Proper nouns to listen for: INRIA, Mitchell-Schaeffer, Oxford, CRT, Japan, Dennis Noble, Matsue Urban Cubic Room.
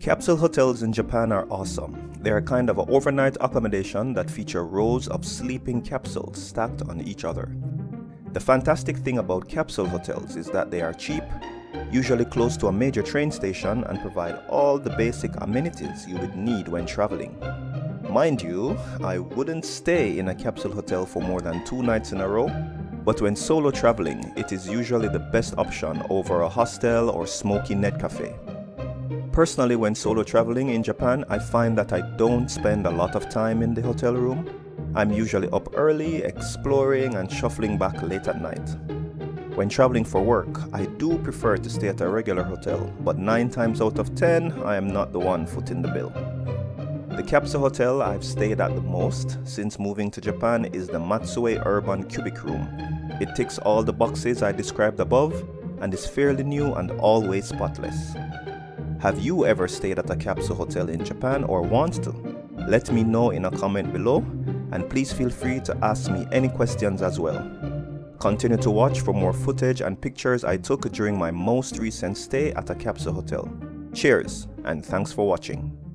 Capsule hotels in Japan are awesome. They are kind of an overnight accommodation that feature rows of sleeping capsules stacked on each other. The fantastic thing about capsule hotels is that they are cheap, usually close to a major train station, and provide all the basic amenities you would need when traveling. Mind you, I wouldn't stay in a capsule hotel for more than 2 nights in a row, but when solo traveling, it is usually the best option over a hostel or smoky net cafe. Personally, when solo traveling in Japan, I find that I don't spend a lot of time in the hotel room. I'm usually up early, exploring and shuffling back late at night. When traveling for work, I do prefer to stay at a regular hotel, but 9 times out of 10, I am not the one footing the bill. The capsule hotel I've stayed at the most since moving to Japan is the Matsue Urban Cubic Room. It ticks all the boxes I described above and is fairly new and always spotless. Have you ever stayed at a capsule hotel in Japan or want to? Let me know in a comment below, and please feel free to ask me any questions as well. Continue to watch for more footage and pictures I took during my most recent stay at a capsule hotel. Cheers, and thanks for watching.